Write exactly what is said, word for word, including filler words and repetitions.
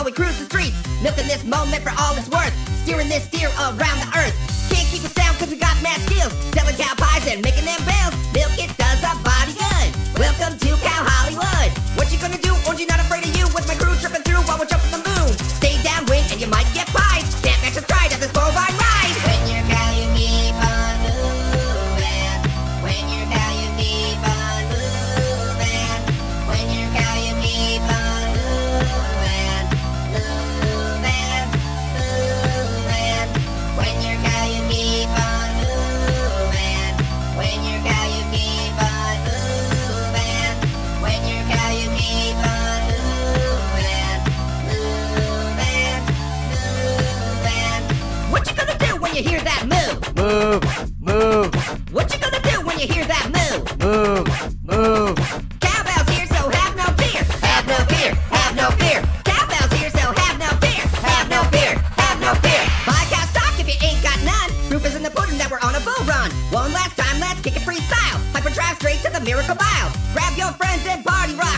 while we cruise the streets, milking this moment for all it's worth, steering this steer around the earth. Can't keep us down cause we got mad skills, selling cow pies and making them bells. Milk it does our body good. Welcome to Cow Hollywood. What you gonna do? Orange, you're not afraid of you. With my crew tripping through while we're jumping the moon. Stay downwind and you might get pied. Can't match a stride at this four by ride. When you're cow, you keep on moving. When you're cow, you keep on moving. When you're cow, you keep on. You hear that move? Move, move. What you gonna do when you hear that move? Move, move. Cowbell's here, so have no fear. Have no fear, have no fear. Cowbell's here, so have no fear. Have no fear, have no fear. Buy cow stock if you ain't got none. Proof is in the pudding that we're on a bull run. One last time, let's kick it freestyle. Hyper drive straight to the miracle mile. Grab your friends and party run.